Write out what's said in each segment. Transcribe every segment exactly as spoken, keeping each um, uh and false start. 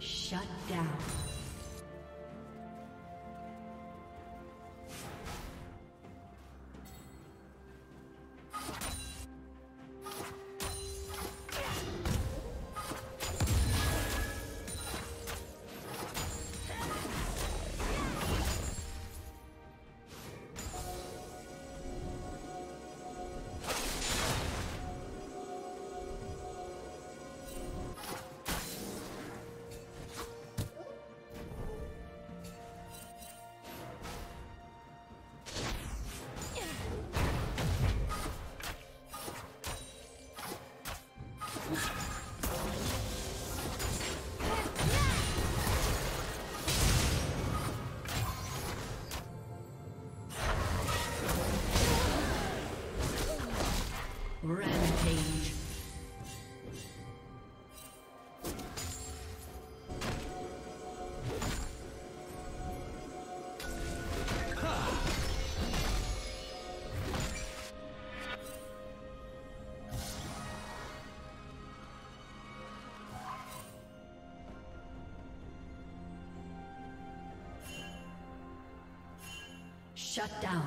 Shut down. Shut down.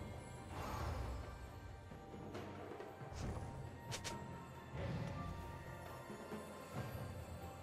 destroyed. Blue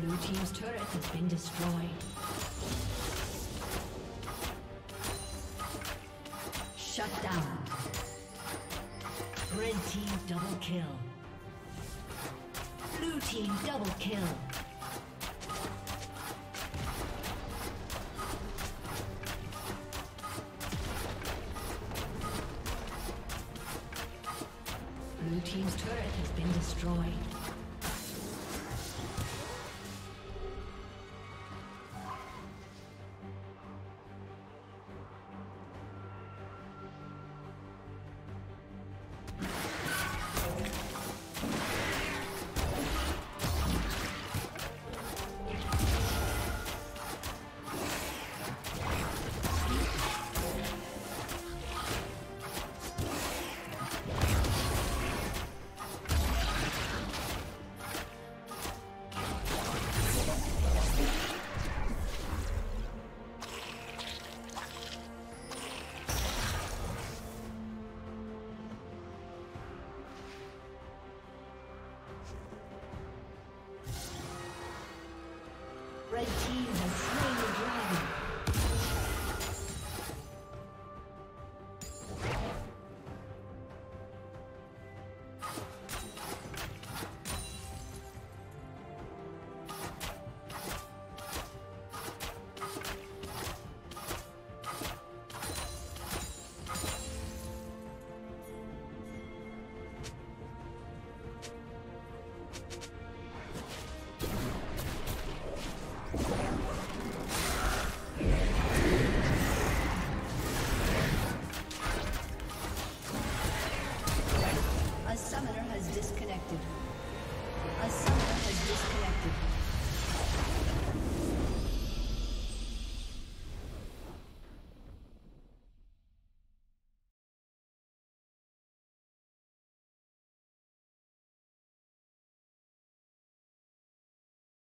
Blue team's turret has been destroyed. Shut down. Red team double kill. Blue team double kill. Blue team's turret has been destroyed.